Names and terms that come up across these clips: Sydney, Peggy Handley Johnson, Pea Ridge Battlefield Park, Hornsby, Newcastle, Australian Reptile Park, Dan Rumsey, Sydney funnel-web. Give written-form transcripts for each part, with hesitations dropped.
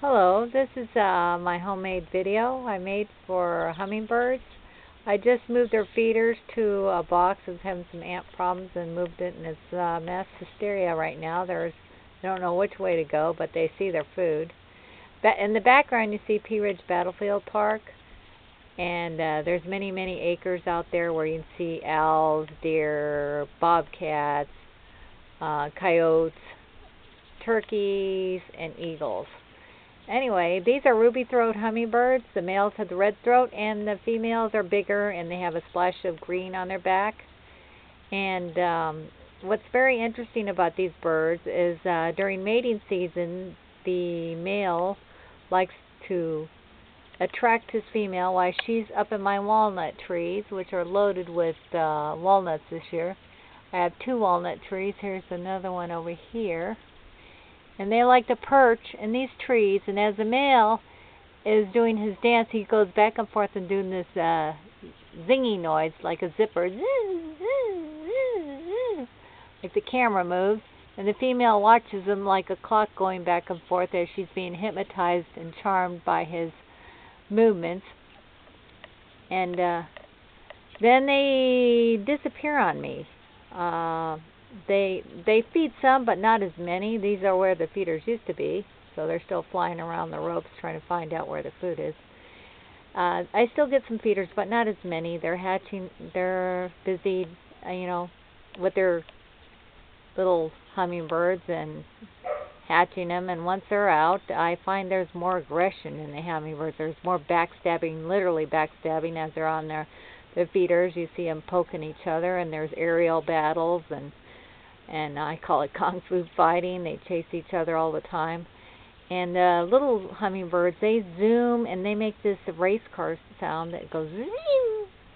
Hello, this is my homemade video I made for hummingbirds. I just moved their feeders to a box. I was having some ant problems and moved it, and it's mass hysteria right now. They don't know which way to go, but they see their food. In the background you see Pea Ridge Battlefield Park, and there's many, many acres out there where you can see owls, deer, bobcats, coyotes, turkeys, and eagles. Anyway, these are ruby-throated hummingbirds. The males have the red throat, and the females are bigger, and they have a splash of green on their back. And what's very interesting about these birds is during mating season, the male likes to attract his female while she's up in my walnut trees, which are loaded with walnuts this year. I have two walnut trees. Here's another one over here. And they like to perch in these trees, and as the male is doing his dance, he goes back and forth and doing this zingy noise like a zipper, like the camera moves, and the female watches him like a clock going back and forth as she's being hypnotized and charmed by his movements. And then they disappear on me. They feed some, but not as many. These are where the feeders used to be, so they're still flying around the ropes trying to find out where the food is. I still get some feeders, but not as many. They're hatching. They're busy, you know, with their little hummingbirds and hatching them. And once they're out, I find there's more aggression in the hummingbirds. There's more backstabbing, literally backstabbing, as they're on their feeders. You see them poking each other, and there's aerial battles, and I call it kung fu fighting. They chase each other all the time. And the little hummingbirds, they zoom, and they make this race car sound that goes zoom,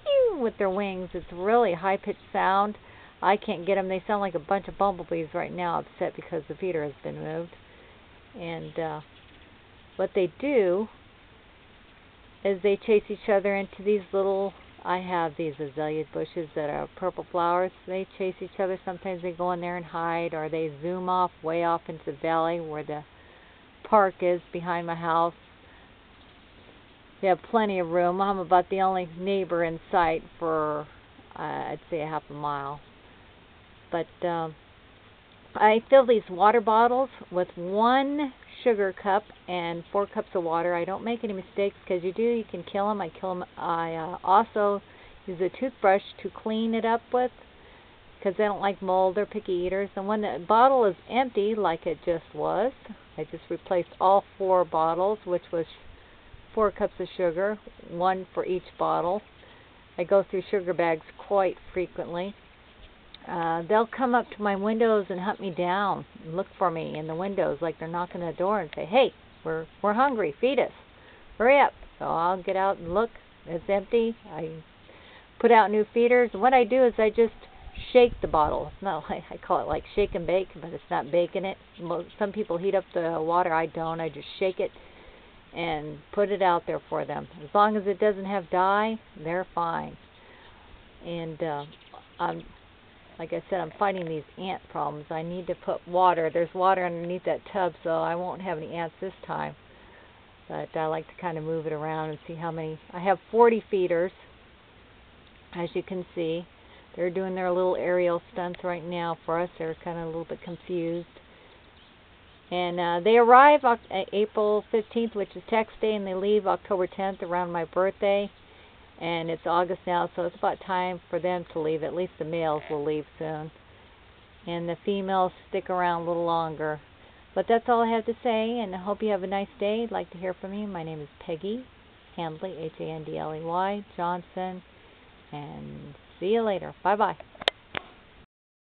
zoom with their wings. It's a really high-pitched sound. I can't get them. They sound like a bunch of bumblebees right now, upset because the feeder has been moved. And what they do is they chase each other into these little... I have these azalea bushes that are purple flowers. They chase each other. Sometimes they go in there and hide, or they zoom off way off into the valley where the park is behind my house. They have plenty of room. I'm about the only neighbor in sight for, I'd say, a half a mile. But I fill these water bottles with one sugar cup and 4 cups of water. I don't make any mistakes, because you can kill them. I kill them. I also use a toothbrush to clean it up with, because they don't like mold. They're picky eaters. And when the bottle is empty, like it just was, I just replaced all 4 bottles, which was 4 cups of sugar, 1 for each bottle. I go through sugar bags quite frequently. They'll come up to my windows and hunt me down and look for me in the windows, like they're knocking on the door and say, "Hey, we're hungry, feed us, hurry up." So I'll get out and look. It's empty. I put out new feeders. And what I do is I just shake the bottle. No, I call it like shake and bake, but it's not baking it. Some people heat up the water. I don't. I just shake it and put it out there for them. As long as it doesn't have dye, they're fine. And like I said, I'm fighting these ant problems. I need to put water. There's water underneath that tub, so I won't have any ants this time. But I like to kind of move it around and see how many. I have 40 feeders, as you can see. They're doing their little aerial stunts right now for us. They're kind of a little bit confused. And they arrive April 15th, which is tax day, and they leave October 10th, around my birthday. And it's August now, so it's about time for them to leave. At least the males will leave soon. And the females stick around a little longer. But that's all I have to say, and I hope you have a nice day. I'd like to hear from you. My name is Peggy Handley, H-A-N-D-L-E-Y, Johnson. And see you later. Bye-bye.